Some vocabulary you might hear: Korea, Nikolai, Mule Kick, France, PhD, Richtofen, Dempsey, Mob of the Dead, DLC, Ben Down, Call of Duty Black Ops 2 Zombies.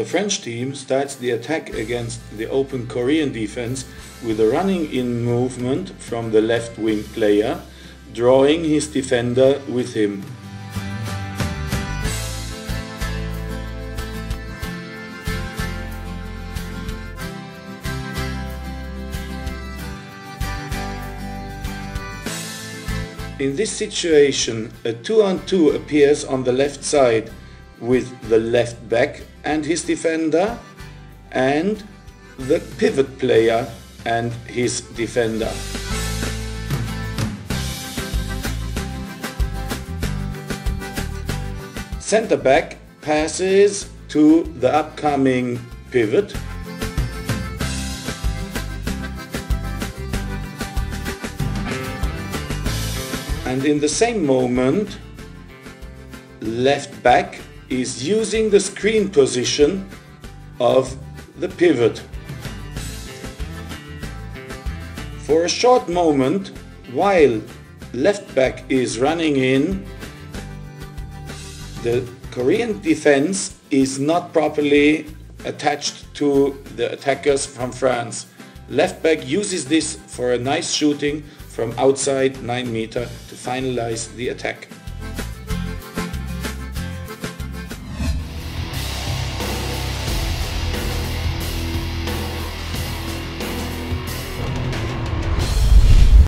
The French team starts the attack against the open Korean defense with a running-in movement from the left-wing player, drawing his defender with him. In this situation, a 2-on-2 appears on the left side with the left back and his defender and the pivot player and his defender. Center back passes to the upcoming pivot. And in the same moment, left back is using the screen position of the pivot. For a short moment, while left back is running in, the Korean defense is not properly attached to the attackers from France. Left back uses this for a nice shooting from outside 9 meters to finalize the attack.